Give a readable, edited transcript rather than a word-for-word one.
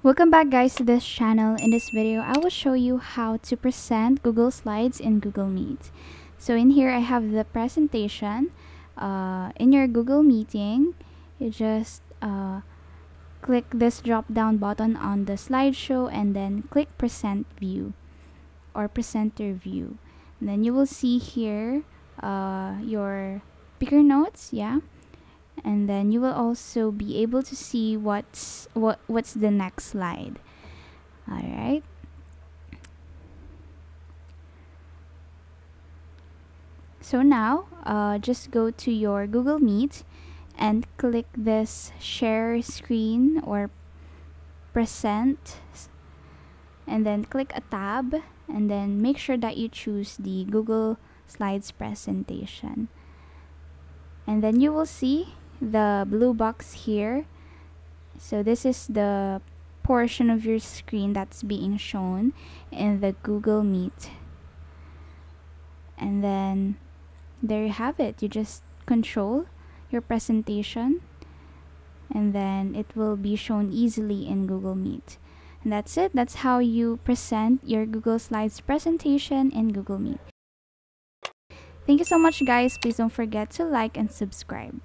Welcome back guys to this channel. In this video, I will show you how to present Google Slides in Google Meet. So in here, I have the presentation. In your Google meeting, you just click this drop down button on the slideshow and then click present view or presenter view. And then you will see here your speaker notes, and then you will also be able to see what's the next slide. All right. So now, just go to your Google Meet and click this share screen or present, and then click a tab, and then make sure that you choose the Google Slides presentation. And then you will see the blue box here. So this is the portion of your screen that's being shown in the Google Meet. And then there you have it. You just control your presentation and then it will be shown easily in Google Meet. And that's it. That's how you present your Google Slides presentation in Google Meet. Thank you so much guys. Please don't forget to like and subscribe.